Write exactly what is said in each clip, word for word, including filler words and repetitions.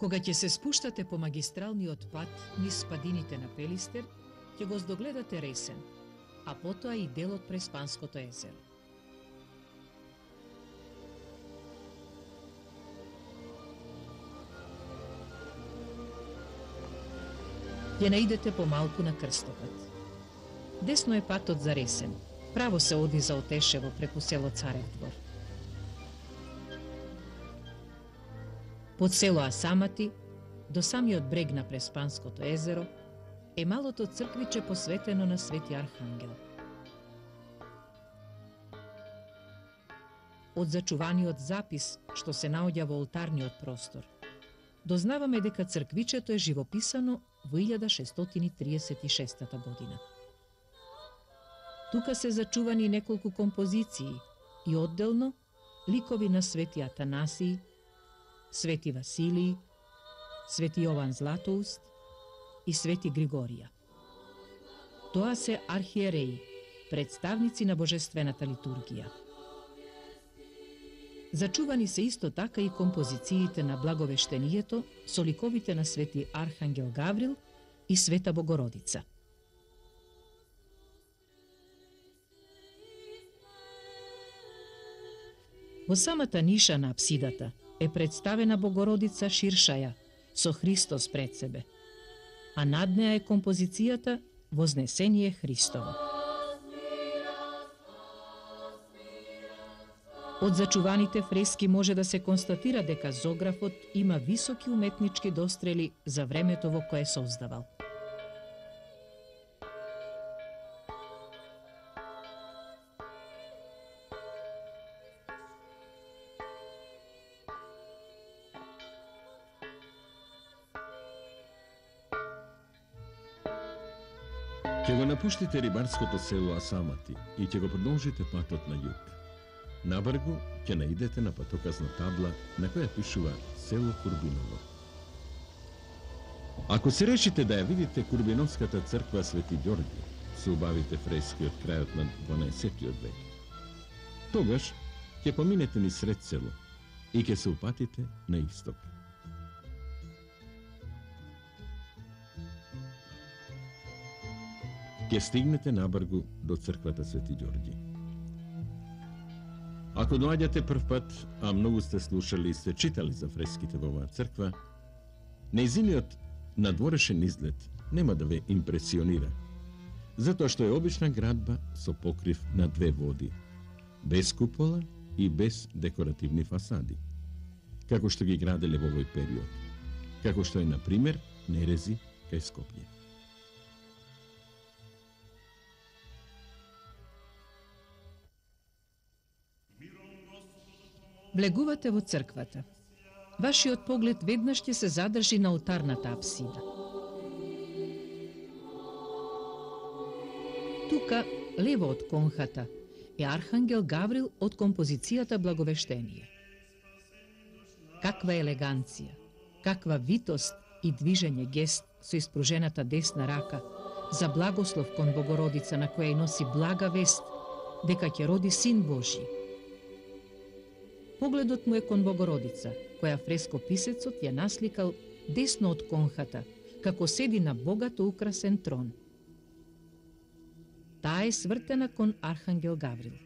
Кога ќе се спуштате по магистралниот пат низ падините на Пелистер, ќе го здогледате Ресен, а потоа и дел од Преспанското езеро. Ќе наидете помалку на крстопат. Десно е патот за Ресен, право се оди за Отешево преку село Царев двор. Под село Асамати, до самиот брег на Преспанското езеро, е малото црквиче посветено на Свети Архангел. Од зачуваниот запис, што се наоѓа во олтарниот простор, дознаваме дека црквичето е живописано во илјада шестстотини триесет и шеста година. Тука се зачувани неколку композиции и одделно ликови на Свети Атанасиј, Свети Василиј, Свети Јован Златоуст и Свети Григорија. Тоа се архиереи, представници на божествената литургија. Зачувани се исто така и композициите на Благовештението со ликовите на Свети Архангел Гаврил и Света Богородица. Во самата ниша на апсидата е представена Богородица ширшаја, со Христос пред себе, а над неа е композицијата Вознесење Христово. Од зачуваните фрески може да се констатира дека зографот има високи уметнички дострели за времето во кое создавал. Ќе го напуштите рибарското село Асамати и ќе го продолжите патот на југ. На бргу ќе наидете на патоказна табла на која пишува село Курбиново. Ако се решите да ја видите Курбиновската црква Свети Ѓорѓи, се убавите фрески од крајот на дванаесеттиот век. Тогаш ќе поминете ни сред село и ќе се упатите на исток. Ќе стигнете на бргу до црквата Свети Ѓорѓи. Ако доаѓате прв пат, а многу сте слушали и сте читали за фреските во оваа црква, нејзиниот надворешен изглед нема да ве импресионира, затоа што е обична градба со покрив на две води, без купола и без декоративни фасади, како што ги граделе во овој период, како што е, например, Нерези кај Скопје. Влегувате во црквата. Вашиот поглед веднаш ќе се задржи на олтарната апсида. Тука, лево од конхата, е Архангел Гаврил од композицијата Благовештение. Каква елеганција, каква витост и движење гест со испружената десна рака за благослов кон Богородица на која носи блага вест дека ќе роди Син Божји. Погледот му е кон Богородица, која фрескописецот ја насликал десно од конхата, како седи на богато украсен трон. Таа е свртена кон Архангел Гаврил.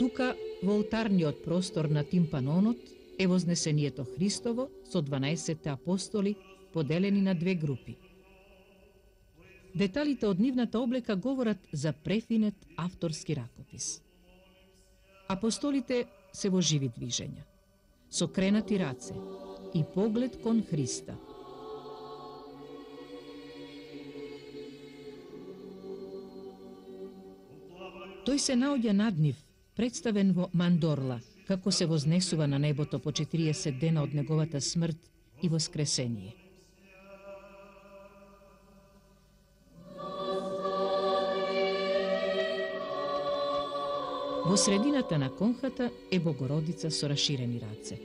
Тука, во олтарниот простор на Тимпанонот, е Вознесението Христово со дванаесетте апостоли, поделени на две групи. Деталите од нивната облека говорат за префинет авторски ракопис. Апостолите се во живи движења, со кренати раце и поглед кон Христа. Тој се наоѓа над нив, представен во Мандорла, како се вознесува на небото по четириесет дена од неговата смрт и воскресение. Во средината на конхата е Богородица со раширени раце.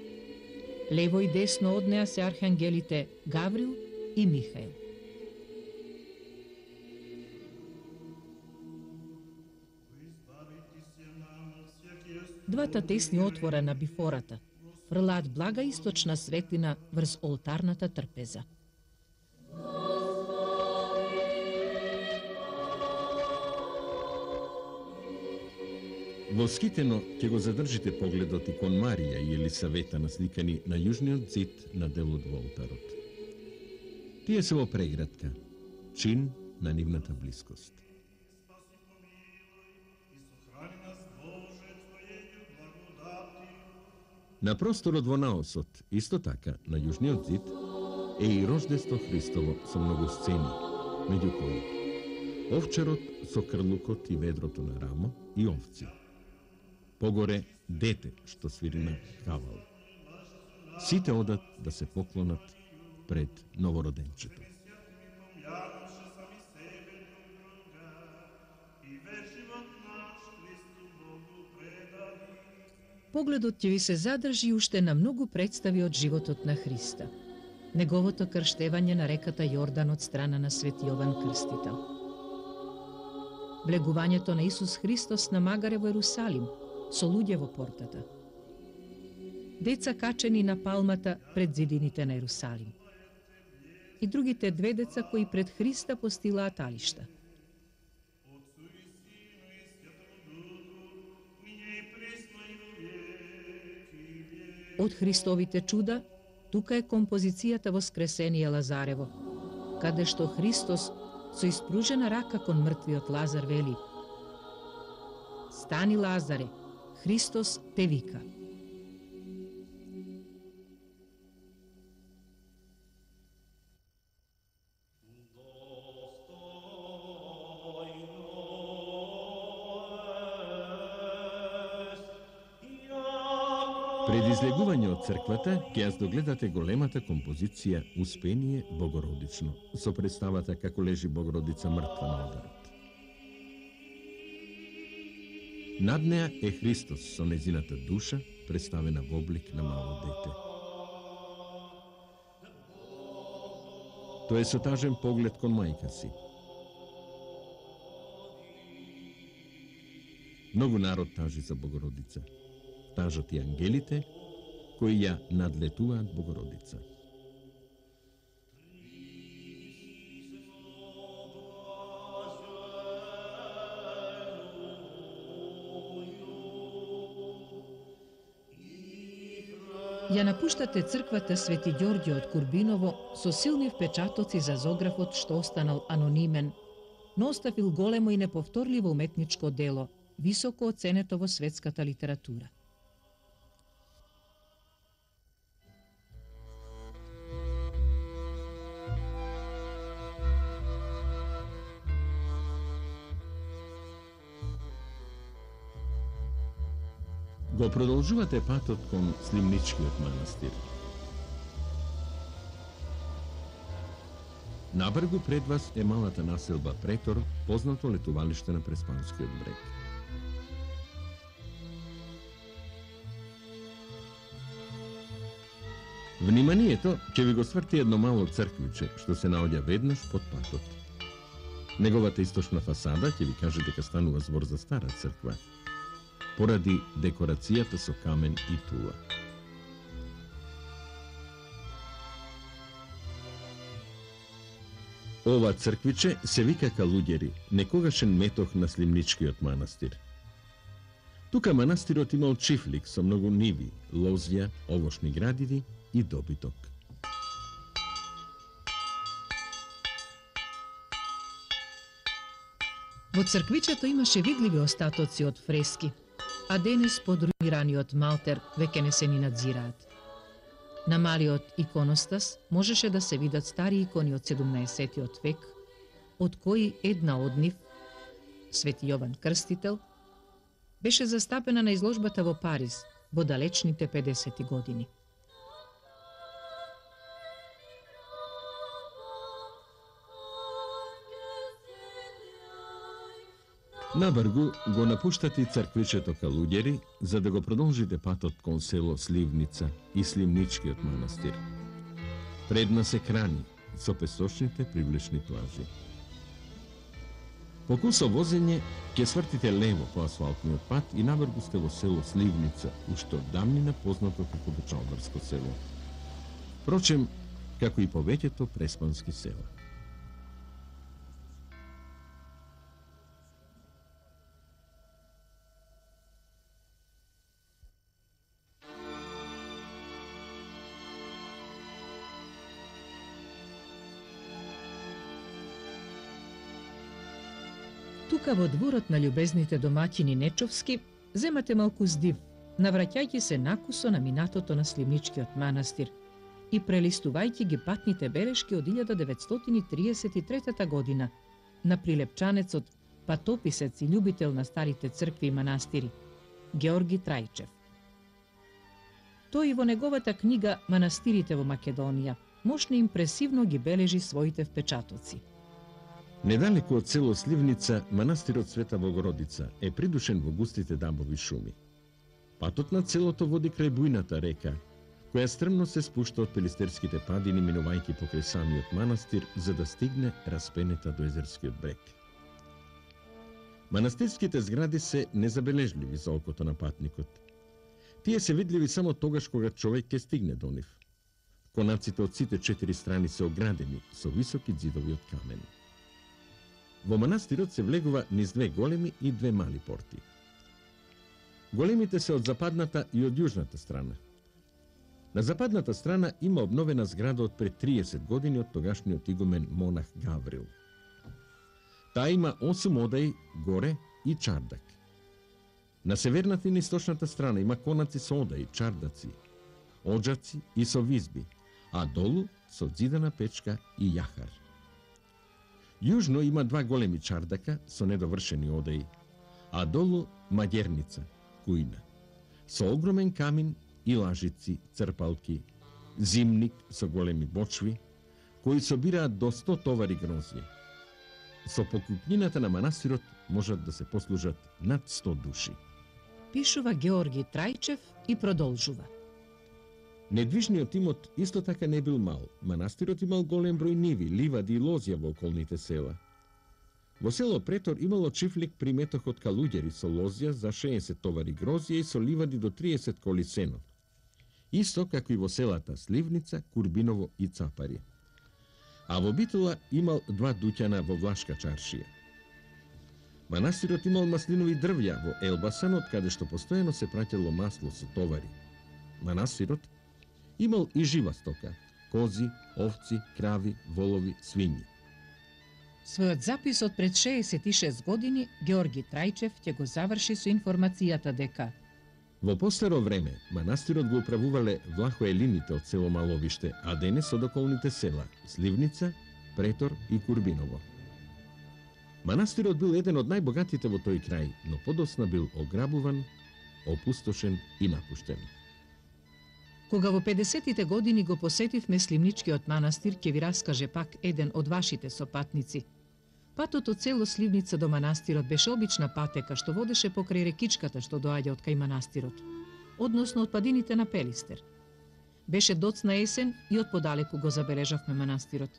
Лево и десно од неа се архангелите Гаврил и Михајл. Двата тесни отвора на бифората фрлаат блага источна светлина врз олтарната трпеза. Воскитено ќе го задржите погледот и кон Марија и Елисавета насликани на јужниот зид на дел од волтарот. Тие се во преградка, чин на нивната близкост. На просторот во наосот, исто така, на јужниот зид, е и Рождество Христово со многу сцени, меѓу кои овчарот со крлукот и ведрото на рамо и овци. Погоре дете што свири на кавал. Сите одат да се поклонат пред новороденчето. Погледот ќе ви се задржи уште на многу представи од животот на Христа. Неговото крштевање на реката Јордан од страна на Свети Јован Крстител. Влегувањето на Исус Христос на магаре во Ерусалим, со луѓе во портата. Деца качени на палмата пред зидините на Ерусалим. И другите две деца кои пред Христа постилаат алишта. Од Христовите чуда, тука е композицијата Воскресение Лазарево, каде што Христос со испружена рака кон мртвиот Лазар вели: „Стани, Лазаре, Христос те вика“. Пред излегување од црквата ќе јас догледате големата композиција Успение Богородично, со представата како лежи Богородица мртва на одарот. Над неа е Христос со незината душа, представена во облик на мало дете. Тој е со тажен поглед кон мајка си. Многу народ тажи за Богородица. Тажат и ангелите кои ја надлетуваат Богородица. Ја напуштате црквата Свети Ѓорѓи од Курбиново со силни впечатоци за зографот што останал анонимен, но оставил големо и неповторливо уметничко дело, високо оценето во светската литература. Го продолжувате патот кон Сливничкиот манастир. На бргу пред вас е малата населба Претор, познато летувалиште на Преспанскиот брег. Вниманието ќе ви го сврти едно мало црквиче, што се наоѓа веднаш под патот. Неговата источна фасада ќе ви каже дека станува збор за стара црква, поради декорацијата со камен и тула. Ова црквиче се вика Калуѓери, некогашен метох на Сливничкиот манастир. Тука манастирот имал чифлик со многу ниви, лозја, овошни градини и добиток. Во црквичето имаше видливи остатоци од фрески, а денес под руираниот малтер веќе не се ни надзираат. На малиот иконостас можеше да се видат стари икони од седумнаесеттиот век, од кои една од нив, Свети Јован Крстител, беше застапена на изложбата во Париз во далечните педесети години. На бргу го напуштати црквичето Калуѓери за да го продолжите патот кон село Сливница и Сливничкиот манастир. Предна се крани со песочните привлечни плажи. Поку со возење ќе свртите лево по асфалтниот пат и на бргу сте во село Сливница, ушто дамнина познато како Бечалбарско село. Впрочем, како и повеќето преспански села. Тука во дворот на љубезните домаќини Нечовски, земате малку здив, навраќајќи се накусо на минатото на Сливничкиот манастир и прелистувајќи ги патните белешки од илјада деветстотини триесет и трета година на прилепчанецот, патописец и љубител на старите цркви и манастири, Георги Трајчев. Тој во неговата книга «Манастирите во Македонија» мошно импресивно ги бележи своите впечатоци. Недалеку од село Сливница, манастирот Света Богородица е придушен во густите дамбови шуми. Патот на целото води крај бујната река, која стрмно се спушта од пелистерските падини, минувајќи покрај самиот манастир, за да стигне распенета до езерскиот брег. Манастирските згради се незабележливи за окото на патникот. Тие се видливи само тогаш кога човек ќе стигне до нив. Конаците од сите четири страни се оградени со високи ѕидови од камен. Во манастирот се влегува низ две големи и две мали порти. Големите се од западната и од јужната страна. На западната страна има обновена зграда од пред триесет години од тогашниот игумен монах Гаврил. Таа има осум одаи горе и чардак. На северната и на источната страна има конаци со одаи, чардаци, оджаци и со визби, а долу со зидана печка и јахар. Јужно има два големи чардака со недовршени одаи, а долу маѓерница, кујна, со огромен камин и лажици, црпалки, зимник со големи бочви, кои собираат до сто товари гроздје. Со покупнината на манастирот можат да се послужат над сто души. Пишува Георги Трајчев и продолжува. Недвижниот имот исто така не бил мал. Манастирот имал голем број ниви, ливади и лозја во околните села. Во село Претор имало чифлик при меток од Калуѓери со лозја за шеесет товари грозје и со ливади до триесет коли сено. Исто како и во селата Сливница, Курбиново и Цапари. А во Битола имал два дуќана во Влашка чаршија. Манастирот имал маслинови дрвја во Елбасан, од каде што постојано се праќало масло со товари. Манастирот имал и жива стока, кози, овци, крави, волови, свињи. Својот запис од пред шеесет и шест години Георги Трајчев ќе го заврши со информацијата дека во постаро време манастирот го управувале влахоелините од село Маловиште, а денес од околните села Сливница, Претор и Курбиново. Манастирот бил еден од најбогатите во тој крај, но подосна бил ограбуван, опустошен и напуштен. Кога во педесеттите години го посетивме Сливничкиот манастир, ќе ви раскаже пак еден од вашите сопатници. Патот од село Сливница до манастирот беше обична патека што водеше покрај рекичката што доаѓа од кај манастирот, односно од падините на Пелистер. Беше доцна есен и од подалеку го забележавме манастирот.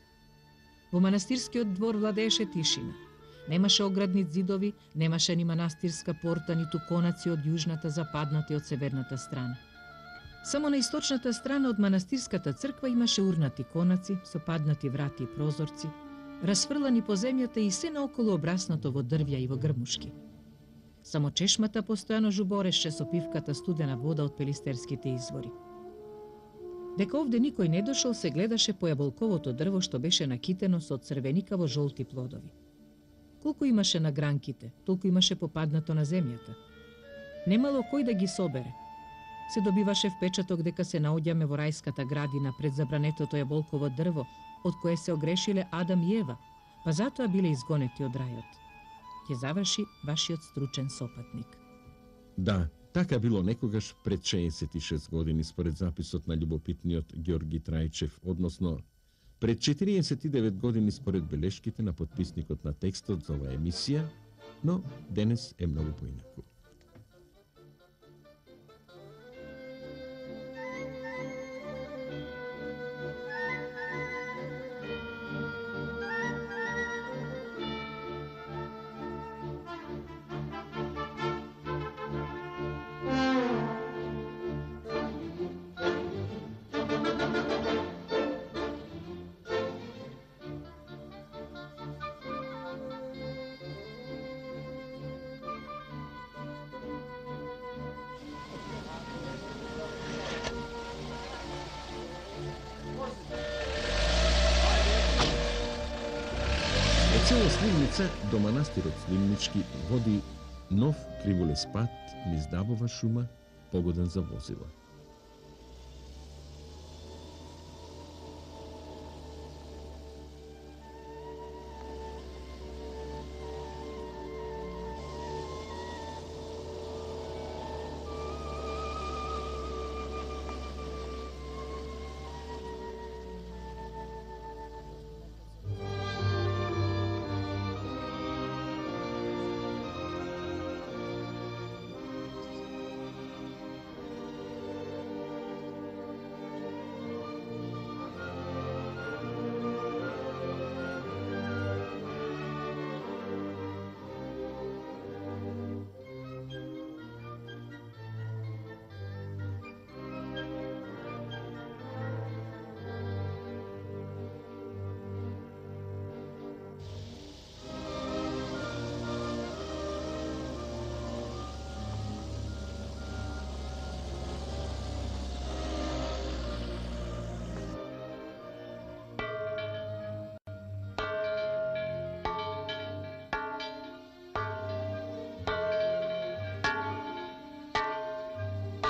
Во манастирскиот двор владееше тишина. Немаше оградни ѕидови, немаше ни манастирска порта, ниту конаци од јужната, западната и од северната страна. Само на источната страна од манастирската црква имаше урнати конаци, со паднати врати и прозорци, расфрлани по земјата и се наоколу обраснато во дрвја и во грмушки. Само чешмата постојано жубореше со пивката студена вода од пелистерските извори. Дека овде никој не дошол, се гледаше по јаболковото дрво што беше накитено со црвеникаво жолти плодови. Колку имаше на гранките, толку имаше попаднато на земјата. Немало кој да ги собере. Се добиваше впечаток дека се наоѓаме во рајската градина пред забранетото јаболково дрво, од кое се огрешиле Адам и Ева, па затоа биле изгонети од рајот. Ќе заврши вашиот стручен сопатник. Да, така било некогаш пред шеесет и шест години според записот на љубопитниот Георги Трајчев, односно пред четириесет и девет години според белешките на потписникот на текстот за оваа емисија, но денес е многу поинаку. Цело Сливница до манастирот Сливнички води нов криволес пат, низ дабова шума, погоден за возила.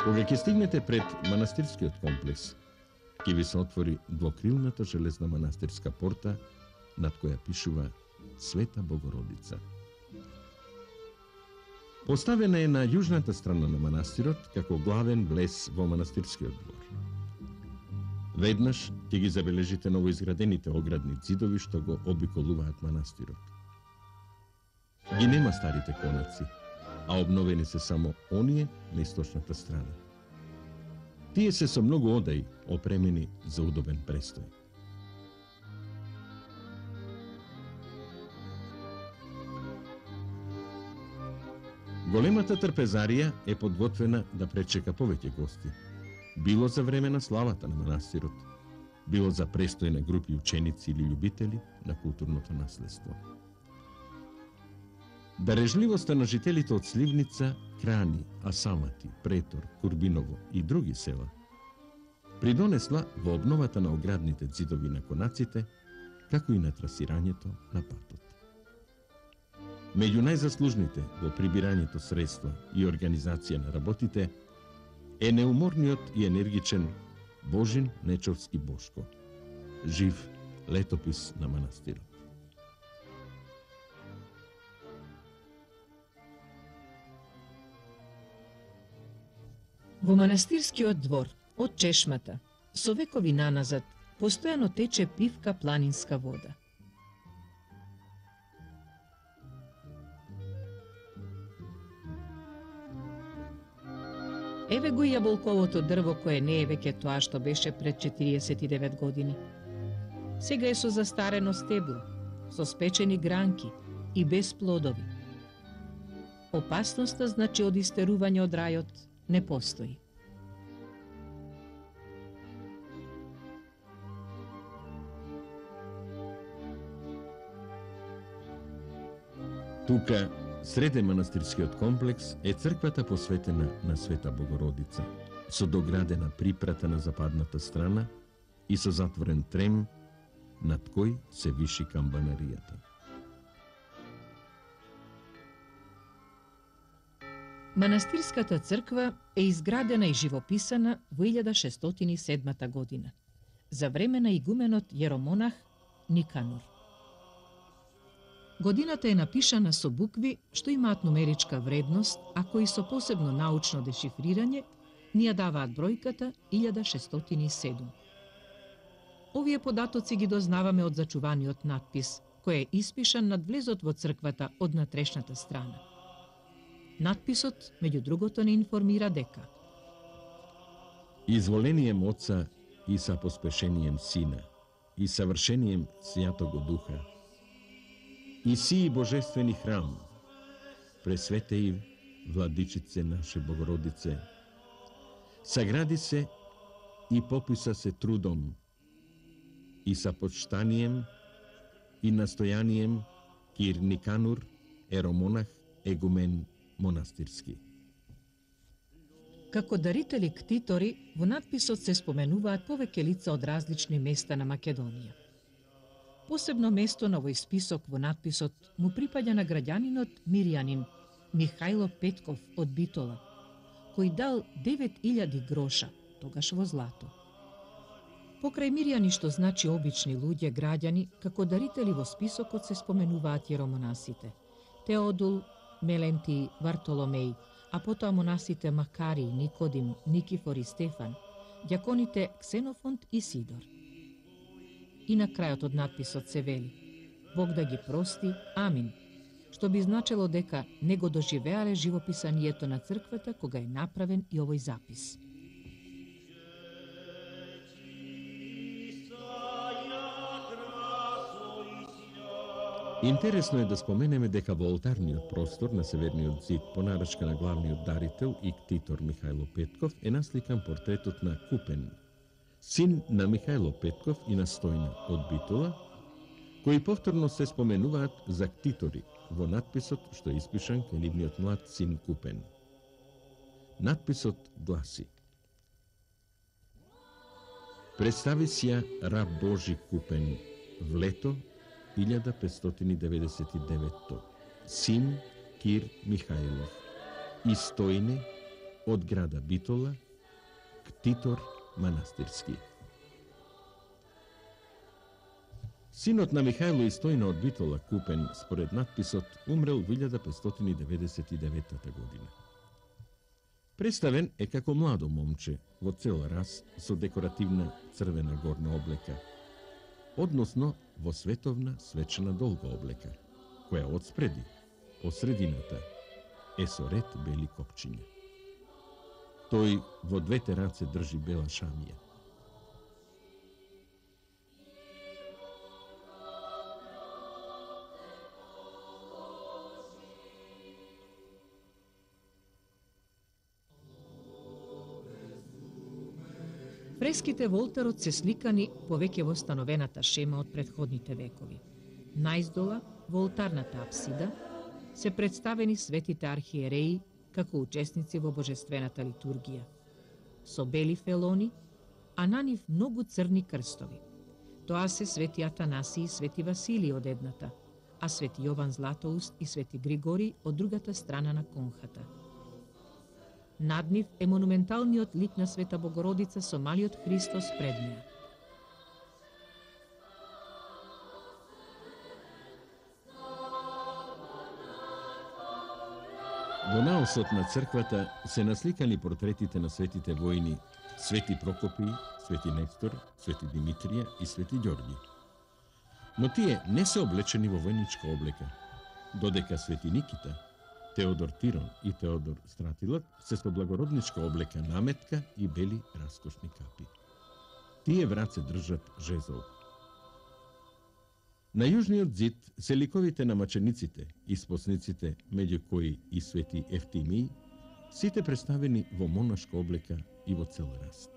Кога ќе стигнете пред манастирскиот комплекс, ќе ви се отвори двокрилната железна манастирска порта, над која пишува Света Богородица. Поставена е на јужната страна на манастирот, како главен влез во манастирскиот двор. Веднаш ќе ги забележите новоизградените оградни ѕидови што го обиколуваат манастирот. Ги нема старите конаци, а обновени се само оние на источната страна. Тие се со многу одај опремени за удобен престој. Големата трпезарија е подготвена да пречека повеќе гости, било за време на славата на манастирот, било за престој на групи ученици или љубители на културното наследство. Дарежливоста на жителите од Сливница, Крани, Асамати, Претор, Курбиново и други села придонесла во обновата на оградните ѕидови на конаците, како и на трасирањето на патот. Меѓу најзаслужните во прибирањето средства и организација на работите е неуморниот и енергичен Божин Нечовски Бошко, жив летопис на манастирот. Во манастирскиот двор, од чешмата, со векови наназад, постојано тече пивка планинска вода. Еве го и јаболковото дрво кое не е веќе тоа што беше пред четириесет и девет години. Сега е со застарено стебло, со спечени гранки и без плодови. Опасноста значи од истерување од рајот не постои. Тука, среде манастирскиот комплекс, е црквата посветена на Света Богородица, со доградена припрата на западната страна и со затворен трем, над кој се виши камбанаријата. Манастирската црква е изградена и живописана во илјада шестстотини и седма година, за време на игуменот јеромонах Никанор. Годината е напишана со букви што имаат нумеричка вредност, а кои со посебно научно дешифрирање ни ја даваат бројката илјада шестстотини и седум. Овие податоци ги дознаваме од зачуваниот надпис, кој е испишан над влезот во црквата од натрешната страна. Надписот, меѓу другото, не информира дека изволением Отца и са поспешением Сина и савршением Свјатого Духа и сии божествени храм пресветеј владичице наше Богородице сагради се и пописа се трудом и са почитанием и настојанием Кир Никанур, еромонах, егумен монастирски. Како дарители ктитори, во надписот се споменуваат повеќе лица од различни места на Македонија. Посебно место на овој список во надписот му припаѓа на граѓанинот Мирјанин Михајло Петков од Битола, кој дал девет илјади гроша, тогаш во злато. Покрај Мирјани, што значи обични луѓе, граѓани, како дарители во списокот се споменуваат јеромонасите Теодул, Мелентиј, Вартоломеј, а потоа монасите Макарий, Никодим, Никифор и Стефан, ѓаконите Ксенофонт и Сидор. И на крајот од надписот се вели: Бог да ги прости, амин, што би значело дека не го доживеале живописанието на црквата кога е направен и овој запис. Интересно е да споменеме дека во олтарниот простор на северниот зид, понарачка на главниот дарител и ктитор Михајло Петков, е насликан портретот на Купен, син на Михајло Петков и настојна од Битола, кои повторно се споменуваат за ктитори во надписот што е испишан кај нивниот млад син Купен. Надписот гласи: Представи си ја раб Божи Купен, влето илјада петстотини деведесет и девет, син Кир Михајлов, истојне од града Битола, ктитор манастирски. Синот на Михајло истојна од Битола Купен, според надписот, умрел во илјада петстотини деведесет и девета година. Представен е како младо момче во цел раст со декоративна црвена горна облека, односно во световна свечена долга облека, која одспреди, по средината, е со ред бели копчиња. Тој во двете раце држи бела шамија. Фреските во олтарот се сликани повеќе во становената шема од претходните векови. Најздола, во олтарната апсида, се представени светите архиереи како учесници во божествената литургија, со бели фелони, а на нив многу црни крстови. Тоа се свети Атанасиј и свети Василиј од едната, а свети Јован Златоуст и свети Григори од другата страна на конхата. Над нив е монументалниот лик на Света Богородица со малиот Христос пред неа. Во наосот на црквата се насликани портретите на светите војни Свети Прокопи, Свети Нестор, Свети Димитрија и Свети Ѓорѓи. Но тие не се облечени во војничка облека, додека Свети Никита, Теодор Тирон и Теодор Стратилот се со благородничка облека, наметка и бели раскошни капи. Тие враце држат жезол. На јужниот зид се ликовите на мачениците и спосниците, меѓу кои и свети Евтимиј, сите представени во монашка облека и во цел раст.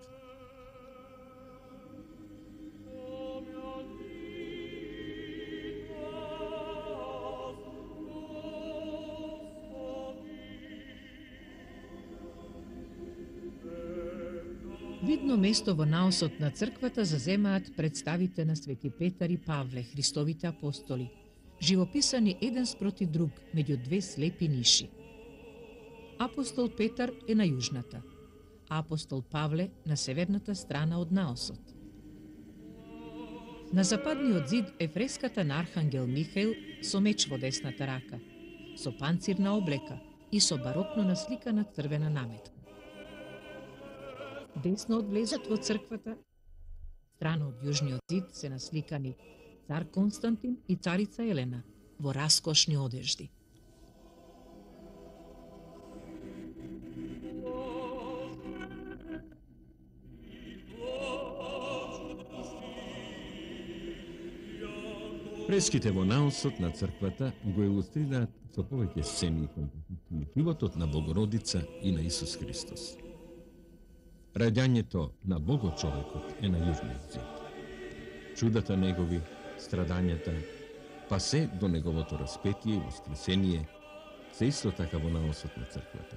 Видно место во наосот на црквата заземаат представите на Свети Петар и Павле, Христовите апостоли, живописани еден спроти друг меѓу две слепи ниши. Апостол Петар е на јужната, а апостол Павле на северната страна од наосот. На западниот зид е фреската на Архангел Михајл со меч во десната рака, со панцирна облека и со барокно насликана црвена наметка. Десно од влезот во црквата, страна од јужниот зид, се насликани цар Константин и царица Елена во раскошни одежди. Фреските во наосот на црквата го илустрираат со повеќе сцени и композиции животот на Богородица и на Исус Христос. Раѓањето на Богочовекот е на јужниот зид. Чудата негови, страдањата, па се до неговото распетие и воскресение се исто така во наосот на црквата.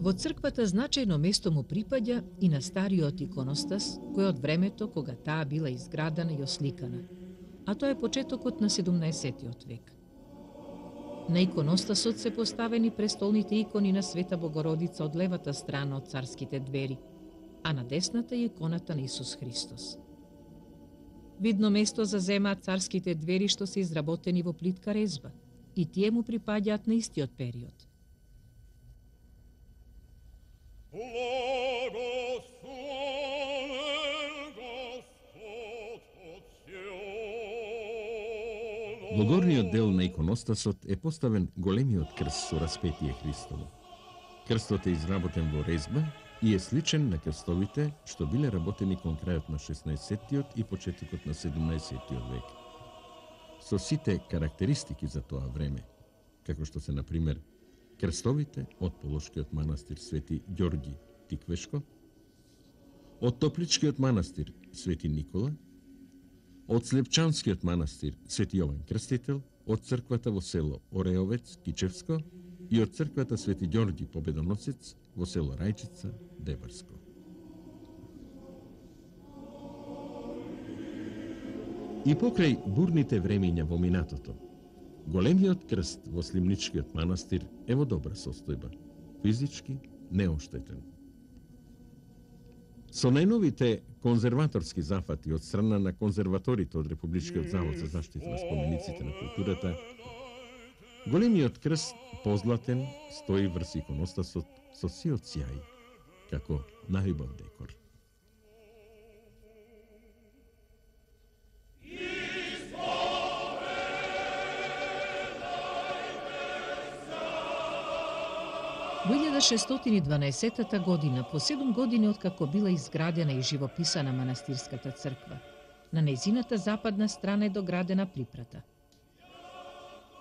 Во црквата значајно место му припаѓа и на стариот иконостас, кој од времето кога таа била изградена и осликана, а тоа е почетокот на седумнаесеттиот век. На иконостасот се поставени престолните икони на Света Богородица од левата страна од царските двери, а на десната е иконата на Исус Христос. Видно место заземаат царските двери што се изработени во плитка резба, и тие му припаѓаат на истиот период. Во горниот дел на иконостасот е поставен големиот крст со распетие Христово. Крстот е изработен во резба и е сличен на крстовите што биле работени кон крајот на шеснаесеттиот и почетокот на седумнаесеттиот век. Со сите карактеристики за тоа време, како што се, например, крстовите од Полошкиот манастир Свети Ѓорѓи Тиквешко, од Топличкиот манастир Свети Никола, од Слепчанскиот манастир Свети Јован Крстител, од црквата во село Ореовец Кичевско и од црквата Свети Ѓорѓи Победоносец во село Рајчица Дебарско. И покрај бурните времења во минатото, големиот крст во Сливничкиот манастир е во добра состојба, физички неоштетен. Со најновите конзерваторски зафати од страна на конзерваторите од Републичкиот завод за заштита на спомениците на културата, големиот крст позлатен стои врз иконостасот со сиот сјај како најубав декор. Во илјада шестстотини и дванаесеттата година, по седум години откако била изградена и живописана манастирската црква, на нејзината западна страна е доградена припрата.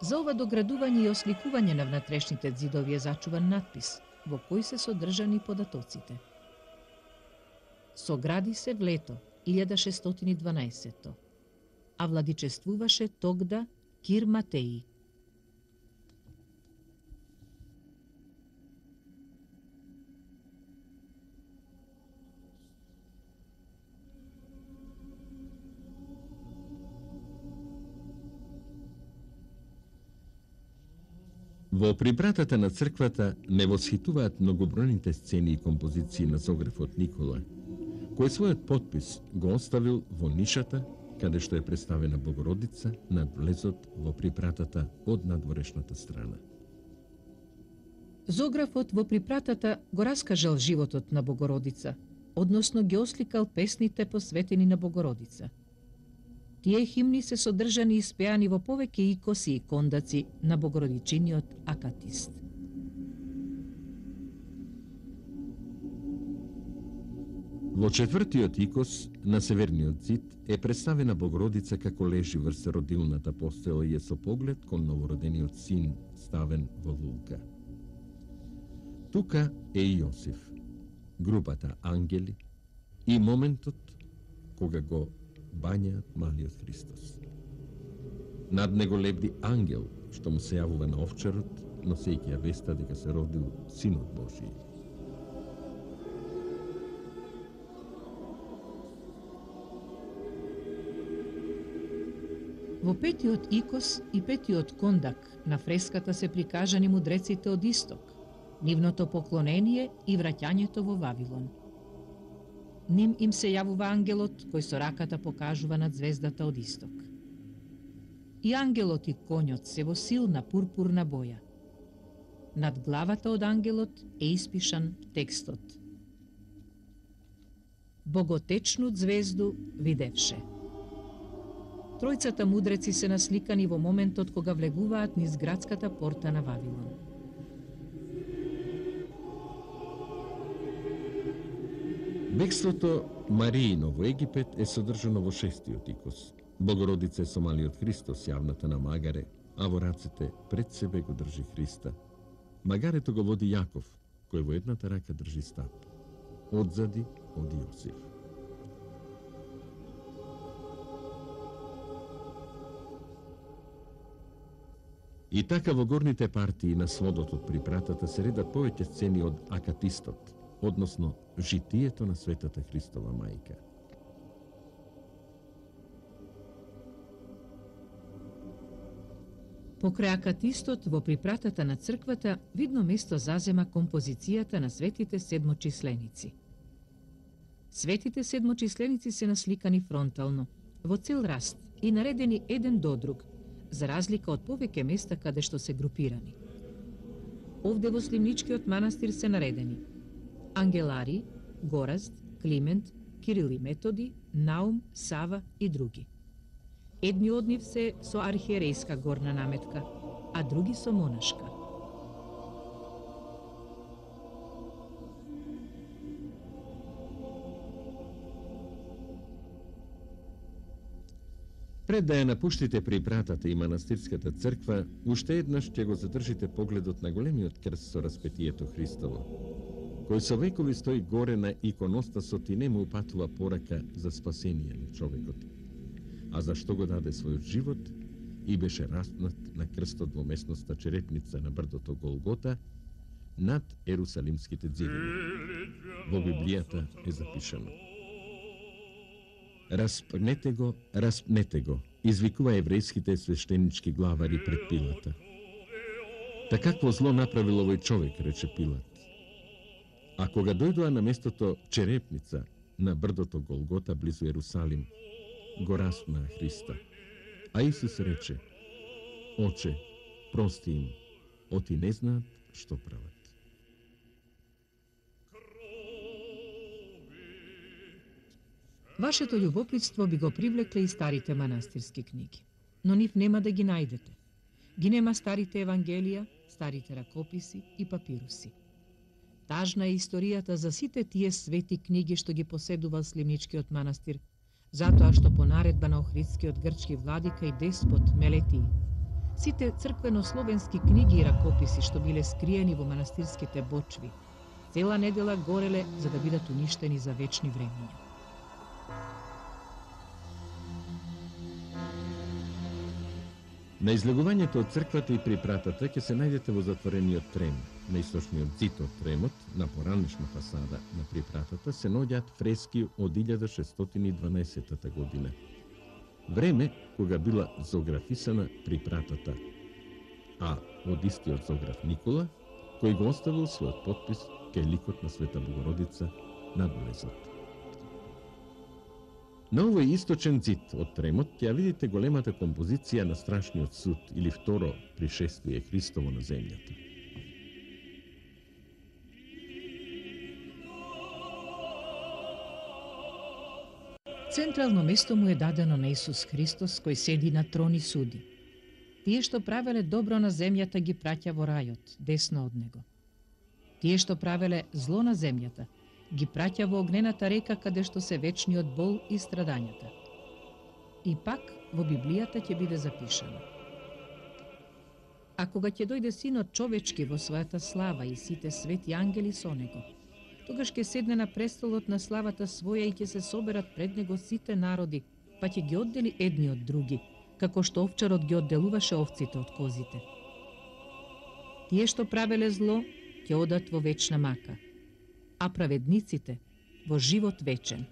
За ова доградување и осликување на внатрешните ѕидови е зачуван надпис, во кој се содржани податоците. Согради се влето, илјада шестстотини и дванаесетто, а владичествуваше тогда Кир Матеј. Во припратата на црквата не восхитуваат многобројните сцени и композиции на зографот Никола, кој својот подпис го оставил во нишата, каде што е представена Богородица над влезот во припратата од надворешната страна. Зографот во припратата го раскажал животот на Богородица, односно ги осликал песните посветени на Богородица. Тие химни се содржани и спеани во повеќе икоси и кондаци на богородичиниот акатист. Во четвртиот икос на северниот зид е представена Богородица како лежи врз родилната постела и е со поглед кон новородениот син ставен во луѓка. Тука е и Јосиф, групата ангели и моментот кога го бањаат малиот Христос. Над него лебди ангел, што му се јавува на овчарот, носејќи ја веста дека се родил Синот Божи. Во петиот икос и петиот кондак на фреската се прикажани мудреците од исток, нивното поклонение и враќањето во Вавилон. Ним им се јавува ангелот кој со раката покажува над звездата од исток. И ангелот и конјот се во силна пурпурна боја. Над главата од ангелот е испишан текстот: Боготечну звезду видевше. Тројцата мудреци се насликани во моментот кога влегуваат низ градската порта на Вавилон. Бегството Маријино во Египет е содржано во шестиот икос. Богородица е со малиот Христос, јавната на магаре, а во раците пред себе го држи Христа. Магарето го води Јаков, кој во едната рака држи стап. Одзади оди Јосиф. И така во горните партии на сводот од припратата се редат повеќе сцени од акатистот, односно житието на Светата Христова мајка. Покрај акатистот во припратата на црквата видно место зазема композицијата на светите седмочисленици. Светите седмочисленици се насликани фронтално, во цел раст и наредени еден до друг, за разлика од повеќе места каде што се групирани. Овде во Сливничкиот манастир се наредени Ангелари, Горазд, Климент, Кирил и Методи, Наум, Сава и други. Едни од нив се со архиерејска горна наметка, а други со монашка. Пред да ја напуштите припратата и манастирската црква, уште еднаш ќе го задржите погледот на големиот крст со распетието Христово, кој со векови стои горе на иконостасот и не му упатува порака за спасение на човекот, а зашто го даде својот живот и беше раснат на крстот во местноста Черепница на брдото Голгота над ерусалимските ѕиdoви. Во Библијата е запишано: Распнете го, распнете го, извикува еврејските свештенички главари пред Пилата. Така какво зло направил овој човек, рече Пилат. А кога дојдоа на местото Черепница, на брдото Голгота, близу Ерусалим, го распнаа Христа. А Исус рече: Оче, прости им, оти не знаат што прават. Вашето љубопитство би го привлекле и старите манастирски книги, но нив нема да ги најдете. Ги нема старите евангелија, старите ракописи и папируси. Тажна е историјата за сите тие свети книги што ги поседувал Сливничкиот манастир, затоа што по наредба на охридскиот грчки владика и деспот Мелетиј, сите црквено-словенски книги и ракописи што биле скриени во манастирските бочви, цела недела гореле за да бидат уништени за вечни времења. На излегувањето од црквата и припратата ќе се најдете во затворениот трем. На источниот зид од тремот, на поранешна фасада на припратата, се наоѓаат фрески од илјада шестстотини и дванаесеттата година. Време кога била зографисана припратата, а од истиот зограф Никола, кој го оставил својот подпис кај ликот на Света Богородица над влезот. На овој источен зид од Тремот ја видите големата композиција на Страшниот суд или второ пришествие Христово на земјата. Централно место му е дадено на Исус Христос, кој седи на трон и суди. Тие што правеле добро на земјата ги праќа во рајот, десно од него. Тие што правеле зло на земјата ги праќа во огнената река каде што се вечниот бол и страдањата. И пак во Библијата ќе биде запишано: а кога ќе дојде Синот човечки во својата слава и сите свети ангели со него, тогаш ќе седне на престолот на славата своја и ќе се соберат пред него сите народи, па ќе ги оддели едни од други, како што овчарот ги одделуваше овците од козите. Тие што правеле зло ќе одат во вечна мака, а праведниците во живот вечен.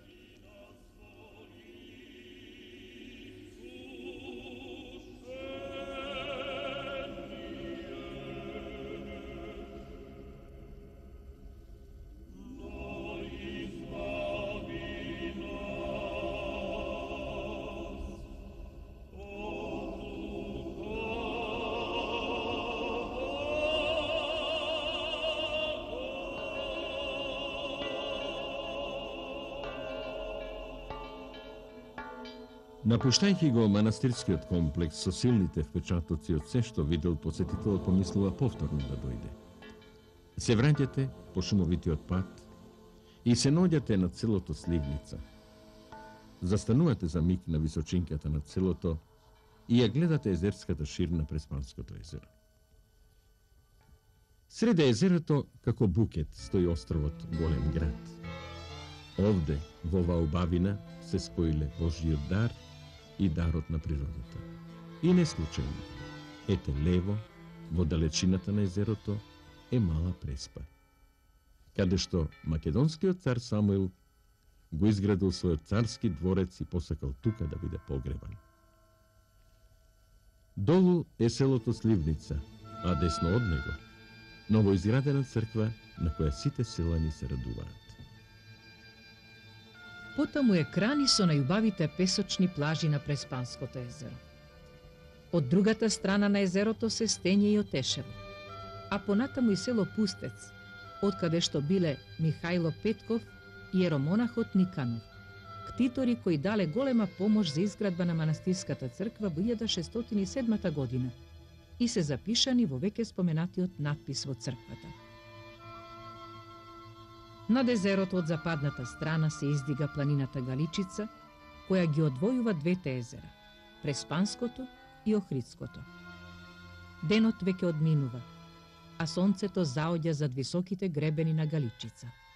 Напуштајќи го манастирскиот комплекс со силните впечатоци од се што видел, посетителот помислува повторно да дојде. Се враќате по шумовитиот пат и се наоѓате на целото Сливница. Застанувате за миг на височинката на целото и ја гледате езерската ширина през Панското езеро. Сред езерото, како букет, стои островот Голем град. Овде, во оваа убавина, се споиле Божиот дар и дарот на природата. И не случајно, ете лево, во далечината на езерото, е мала преспа, каде што македонскиот цар Самуил го изградил својот царски дворец и посакал тука да биде погребан. Долу е селото Сливница, а десно од него новоизградена црква на која сите селани се радуваат. Потаму е крани со најубавите песочни плажи на Преспанското езеро. Од другата страна на езерото се Стење и Отешево, а понатаму и село Пустец, од каде што биле Михајло Петков и еромонахот Никанов, ктитори кои дале голема помош за изградба на манастирската црква во илјада шестстотини и седма година и се запишани во веќе споменатиот надпис во црквата. Над езерото од западната страна се издига планината Галичица, која ги одвојува двете езера, Преспанското и Охридското. Денот веќе одминува, а сонцето заоѓа зад високите гребени на Галичица.